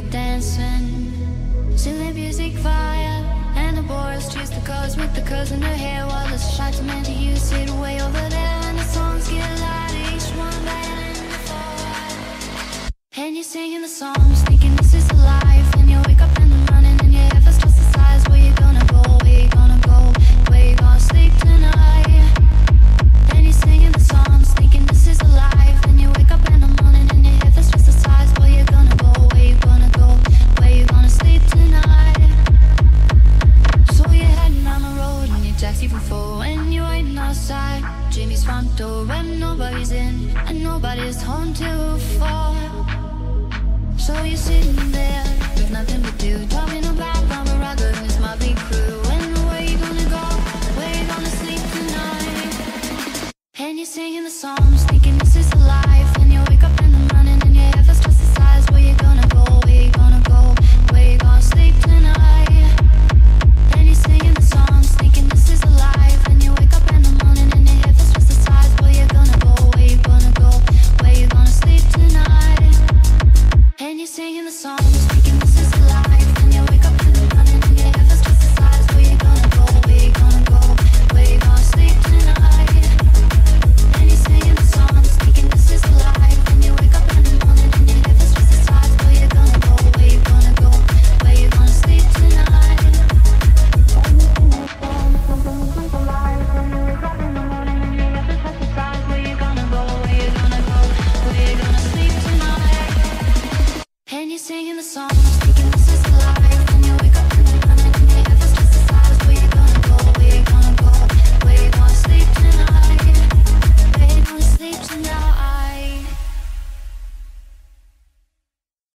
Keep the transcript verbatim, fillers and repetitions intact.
were dancing to the music fire, and the boys chased the cars with the curls in their hair, while the shots meant to you sit way over there, and the songs get louder, each one better than before. And you're singing the songs, thinking this is life, and you wake up in the morning and your head starts to size. Where you gonna go? Where you gonna go? Where you gonna sleep tonight? And you're singing the songs, thinking this is life, and you wake up in the morning and your head starts to size. Where you gonna go? Where you gonna go? Where you gonna sleep tonight? So you're heading on the road and your taxi for four, and you're waiting outside Jimmy's front door, and nobody's in and nobody's home till